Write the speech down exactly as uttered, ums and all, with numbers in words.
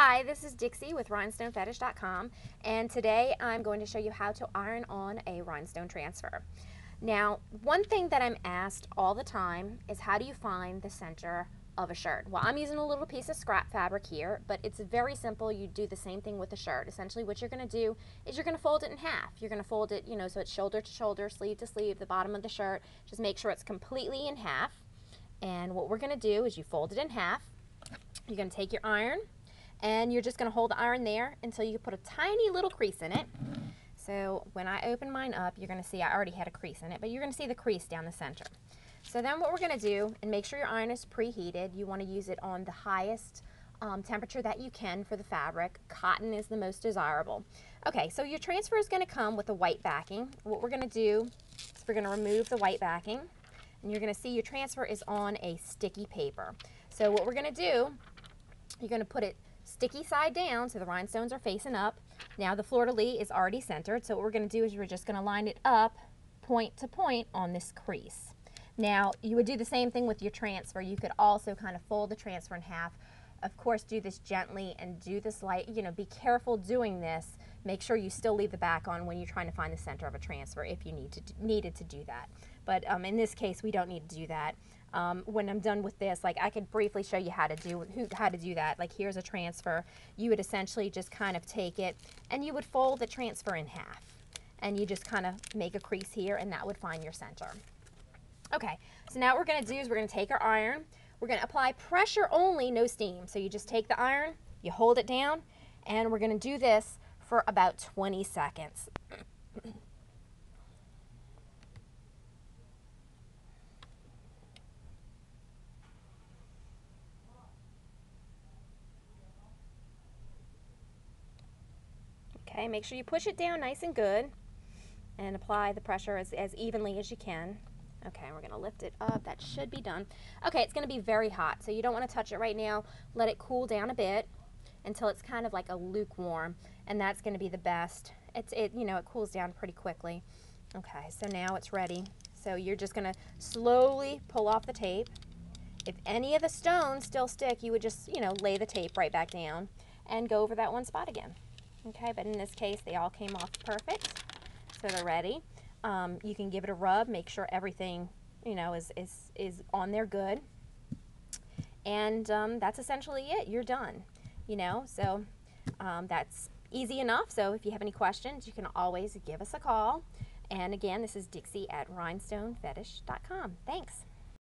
Hi, this is Dixie with rhinestone fetish dot com, and today I'm going to show you how to iron on a rhinestone transfer. Now, one thing that I'm asked all the time is how do you find the center of a shirt? Well, I'm using a little piece of scrap fabric here, but it's very simple. You do the same thing with a shirt. Essentially what you're going to do is you're going to fold it in half. You're going to fold it, you know, so it's shoulder to shoulder, sleeve to sleeve, the bottom of the shirt. Just make sure it's completely in half. And what we're going to do is you fold it in half. You're going to take your iron, and you're just going to hold the iron there until you put a tiny little crease in it. So when I open mine up, you're going to see I already had a crease in it, but you're going to see the crease down the center. So then what we're going to do, and make sure your iron is preheated, you want to use it on the highest um, temperature that you can for the fabric. Cotton is the most desirable. Okay, so your transfer is going to come with a white backing. What we're going to do is we're going to remove the white backing, and you're going to see your transfer is on a sticky paper. So what we're going to do, you're going to put it sticky side down, so the rhinestones are facing up. Now the fleur-de-lis is already centered, so what we're going to do is we're just going to line it up point to point on this crease. Now you would do the same thing with your transfer. You could also kind of fold the transfer in half. Of course, do this gently and do this light, you know, be careful doing this. Make sure you still leave the back on when you're trying to find the center of a transfer if you need to needed to do that. But um, in this case, we don't need to do that. Um, when I'm done with this, like I could briefly show you how to do who, how to do that. Like here's a transfer. You would essentially just kind of take it and you would fold the transfer in half, and you just kind of make a crease here, and that would find your center. Okay, so now what we're going to do is we're going to take our iron. We're going to apply pressure only, no steam. So you just take the iron, you hold it down, and we're going to do this for about twenty seconds. Okay, make sure you push it down nice and good and apply the pressure as, as evenly as you can. Okay, we're going to lift it up. That should be done. Okay, it's going to be very hot, so you don't want to touch it right now. Let it cool down a bit until it's kind of like a lukewarm, and that's going to be the best. It's, it, you know, it cools down pretty quickly. Okay, so now it's ready. So you're just going to slowly pull off the tape. If any of the stones still stick, you would just, you know, lay the tape right back down and go over that one spot again. Okay, but in this case, they all came off perfect, so they're ready. Um, you can give it a rub, make sure everything, you know, is, is, is on there good. And um, that's essentially it. You're done, you know, so um, that's easy enough. So if you have any questions, you can always give us a call. And again, this is Dixie at rhinestone fetish dot com. Thanks.